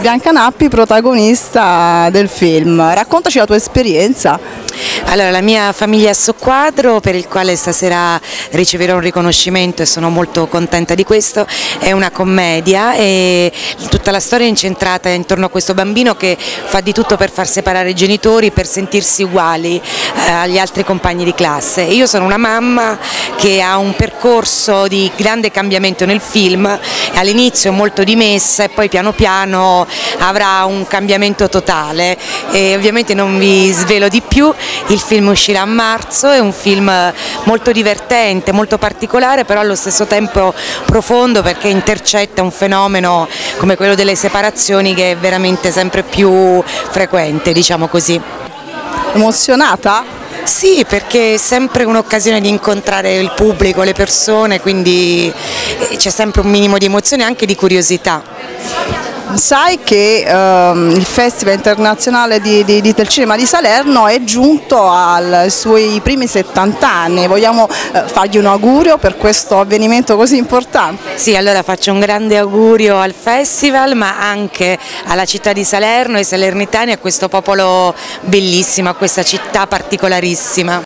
Bianca Nappi, protagonista del film, raccontaci la tua esperienza. Allora, la mia famiglia è Soqquadro, per il quale stasera riceverò un riconoscimento e sono molto contenta di questo. È una commedia e tutta la storia è incentrata intorno a questo bambino che fa di tutto per far separare i genitori, per sentirsi uguali agli altri compagni di classe. Io sono una mamma che ha un percorso di grande cambiamento nel film, all'inizio molto dimessa e poi piano piano avrà un cambiamento totale e ovviamente non vi svelo di più. Il film uscirà a marzo, è un film molto divertente, molto particolare, però allo stesso tempo profondo, perché intercetta un fenomeno come quello delle separazioni che è veramente sempre più frequente, diciamo così. Emozionata? Sì, perché è sempre un'occasione di incontrare il pubblico, le persone, quindi c'è sempre un minimo di emozione e anche di curiosità. Sai che il Festival Internazionale del Cinema di Salerno è giunto ai suoi primi 70 anni, vogliamo fargli un augurio per questo avvenimento così importante? Sì, allora faccio un grande augurio al Festival, ma anche alla città di Salerno, ai salernitani, a questo popolo bellissimo, a questa città particolarissima.